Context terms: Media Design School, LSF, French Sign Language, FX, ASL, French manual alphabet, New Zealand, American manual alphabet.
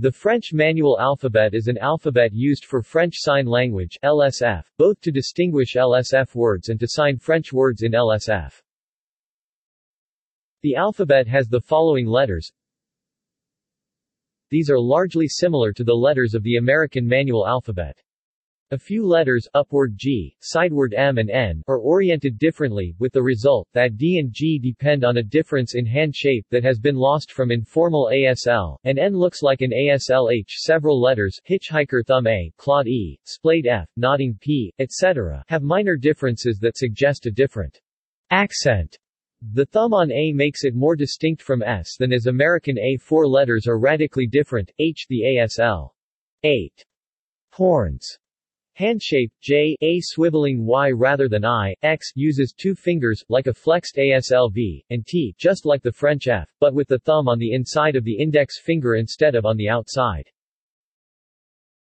The French manual alphabet is an alphabet used for French Sign Language (LSF), both to distinguish LSF words and to sign French words in LSF. The alphabet has the following letters. These are largely similar to the letters of the American manual alphabet. A few letters, upward G, sideward M and N, are oriented differently, with the result that D and G depend on a difference in hand shape that has been lost from informal ASL, and N looks like an ASL H. Several letters, hitchhiker thumb A, clawed E, splayed F, nodding P, etc., have minor differences that suggest a different accent. The thumb on A makes it more distinct from S than is American A. Four letters are radically different, H the ASL. 8. Horns. Handshape, J, A swiveling Y rather than I, X, uses two fingers, like a flexed ASL V, and T, just like the French F, but with the thumb on the inside of the index finger instead of on the outside.